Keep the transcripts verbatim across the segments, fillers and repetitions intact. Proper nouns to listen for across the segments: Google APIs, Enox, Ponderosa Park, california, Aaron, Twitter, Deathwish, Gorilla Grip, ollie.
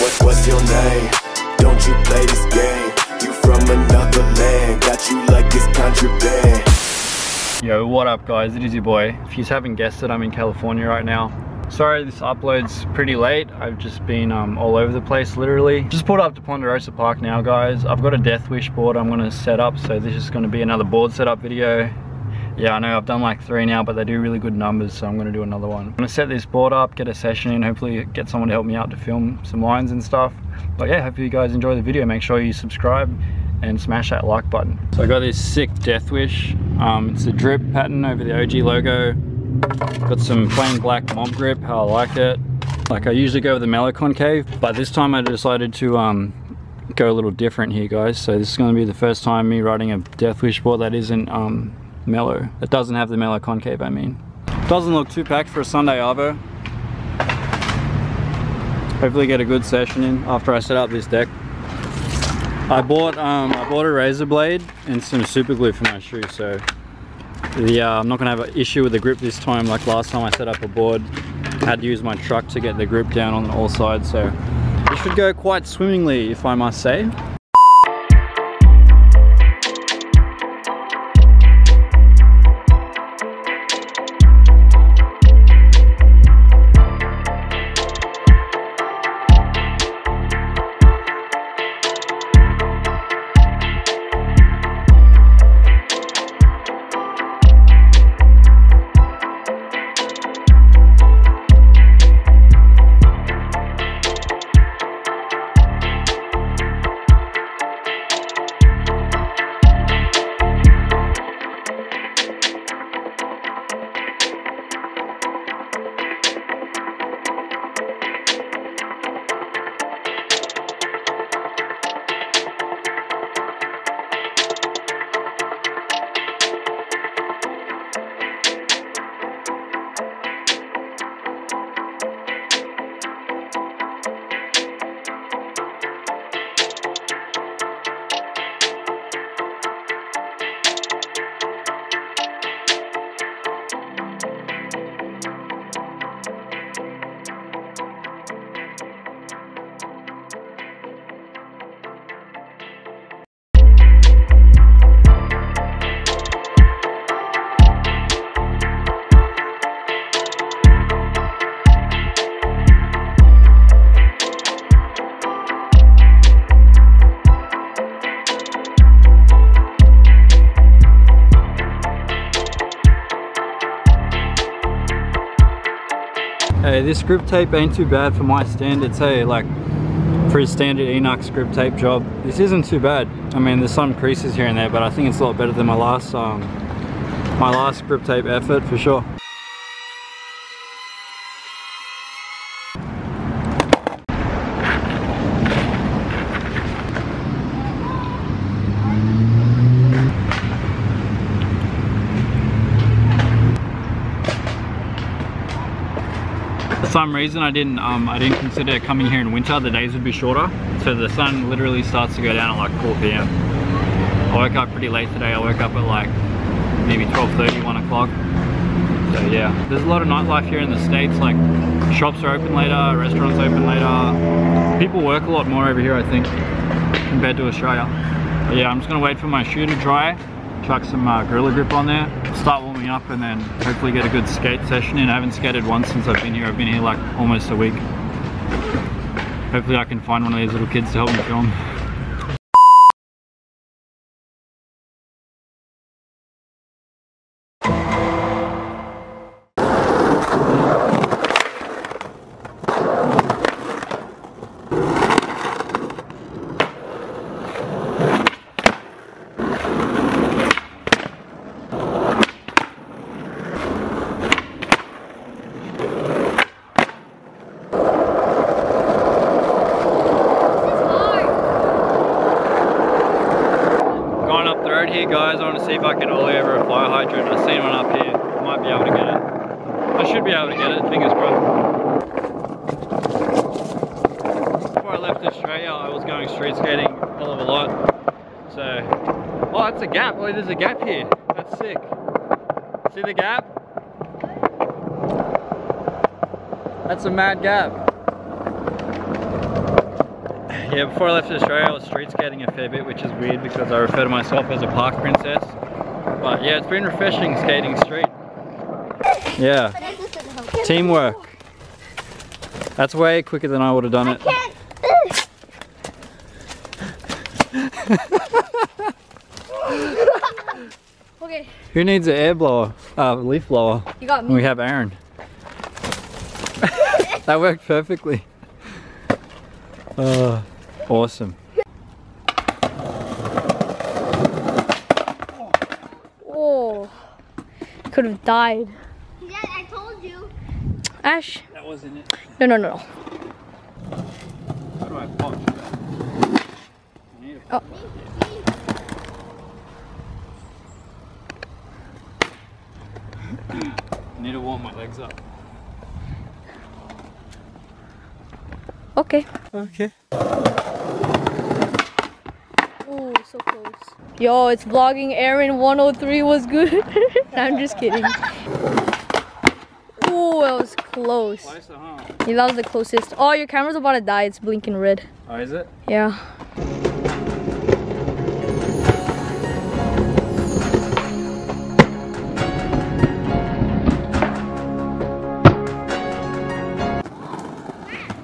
What, what's your name? Don't you play this game? You from another land, got you like it's contraband. Yo, what up guys, it is your boy. If you haven't guessed it, I'm in California right now. Sorry this upload's pretty late. I've just been um, all over the place, literally. Just pulled up to Ponderosa Park now, guys. I've got a Deathwish board I'm gonna set up, so this is gonna be another board setup video. Yeah, I know I've done like three now, but they do really good numbers, so I'm gonna do another one. I'm gonna set this board up, get a session in, hopefully get someone to help me out to film some lines and stuff. But yeah, hope you guys enjoy the video. Make sure you subscribe and smash that like button. So I got this sick Deathwish. Um, it's a drip pattern over the O G logo. Got some plain black mob grip, how I like it. Like I usually go with the mellow concave, but this time I decided to um, go a little different here, guys. So this is gonna be the first time me riding a Deathwish board that isn't um, mellow. It doesn't have the mellow concave, I mean. Doesn't look too packed for a Sunday arvo. Hopefully get a good session in after I set up this deck. I bought um, I bought a razor blade and some super glue for my shoe, so yeah, I'm not gonna have an issue with the grip this time. Like last time I set up a board, I had to use my truck to get the grip down on all sides, so it should go quite swimmingly, if I must say. Hey, this grip tape ain't too bad for my standards, hey, like for a standard Enox grip tape job. This isn't too bad. I mean, there's some creases here and there, but I think it's a lot better than my last, um, my last grip tape effort, for sure. For some reason I didn't um, I didn't consider coming here in winter. The days would be shorter, so the sun literally starts to go down at like four p m I woke up pretty late today. I woke up at like maybe twelve thirty, one o'clock, so yeah. There's a lot of nightlife here in the States, like shops are open later, restaurants open later. People work a lot more over here, I think, compared to Australia. But yeah, I'm just gonna wait for my shoe to dry, chuck some uh, Gorilla Grip on there, start warming up, and then hopefully get a good skate session in. I haven't skated once since I've been here. I've been here like almost a week. Hopefully I can find one of these little kids to help me film. Here, guys, I want to see if I can ollie over a fire hydrant. I've seen one up here. I might be able to get it. I should be able to get it, fingers crossed. Before I left Australia, I was going street skating a hell of a lot. So, oh, that's a gap. Oh, there's a gap here. That's sick. See the gap? That's a mad gap. Yeah, before I left Australia, I was street skating a fair bit, which is weird because I refer to myself as a park princess. But yeah, it's been refreshing skating street. Yeah. Teamwork. That's way quicker than I would have done it. I can't. Okay. Who needs an air blower? Uh, leaf blower. You got me. We have Aaron. That worked perfectly. Uh, awesome. Oh, could have died. Yeah, I told you. Ash. That wasn't it. No, no, no. How do I pop that? I need a pop. Oh. I need to warm my legs up. Okay. Okay. Oh, so close. Yo, it's vlogging Aaron one oh three was good. I'm just kidding. Oh, that was close. Closer, huh? Yeah, that was the closest. Oh, your camera's about to die. It's blinking red. Oh, is it? Yeah.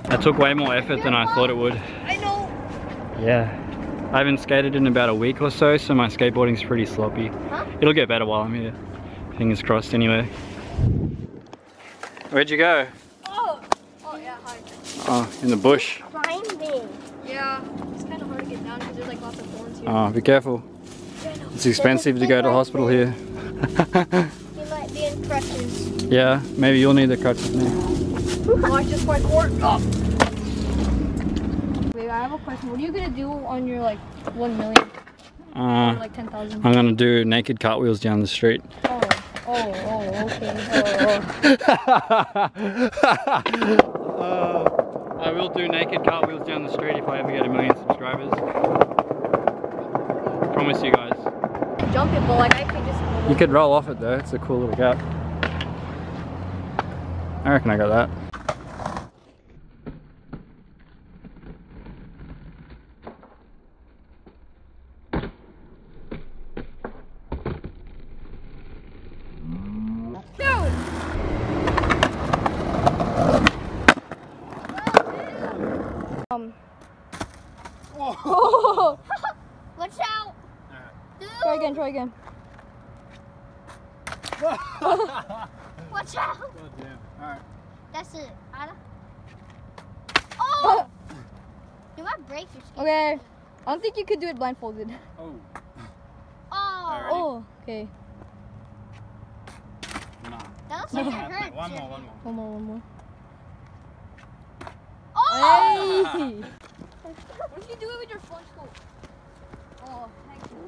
That took way more effort than I thought it would. I know. Yeah. I haven't skated in about a week or so, so my skateboarding's pretty sloppy. Huh? It'll get better while I'm here. Fingers crossed anyway. Where'd you go? Oh, oh yeah, hi. Oh, in the bush. Climbing. Yeah, it's kind of hard to get down because there's like lots of thorns here. Oh, be careful. It's expensive to go to the hospital here. You might be in crutches. Yeah, maybe you'll need the crutches now. Watch this one court. Oh. I have a question. What are you gonna do on your like one million? Uh, or, like ten thousand. I'm gonna do naked cartwheels down the street. Oh, oh, oh, okay. Oh, oh. uh, I will do naked cartwheels down the street if I ever get a million subscribers. I promise you guys. Jump it, but like I could just. Roll. You could roll off it though. It's a cool little gap. I reckon I got that. Oh. Watch out! Right. Try again, try again. Watch out! Oh, damn. All right. That's it. Anna. Oh! You might break your skin. Okay. I don't think you could do it blindfolded. Oh. Oh. Oh. Okay. Nah. That looks like it hurts. One more, one more. One more, one more. Oh! Hey! What if you do it with your phone scope? Oh, heck no.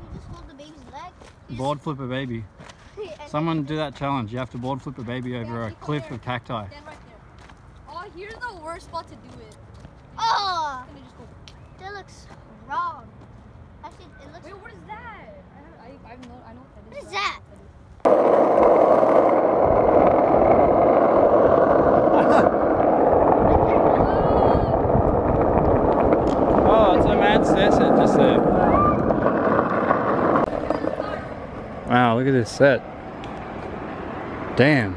You just hold the baby's leg. You board flip a baby. Someone do that challenge. You have to board flip a baby over a cliff of cacti. Stand right there. Oh, here's the worst spot to do it. Oh! That looks wrong. Actually, it looks... Wait, what is that? I don't, I, I've no, I know what that is. What is that? Wow, look at this set. Damn.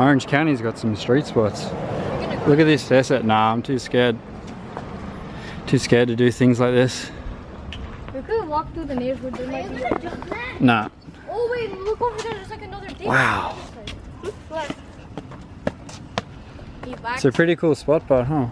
Orange County's got some street spots. Look at this set set. Nah, I'm too scared. Too scared to do things like this. We could walk through the neighborhood. Are you gonna jump that? Nah. Oh wait, look over there. There's like another thing. Wow. It's a pretty cool spot, but huh?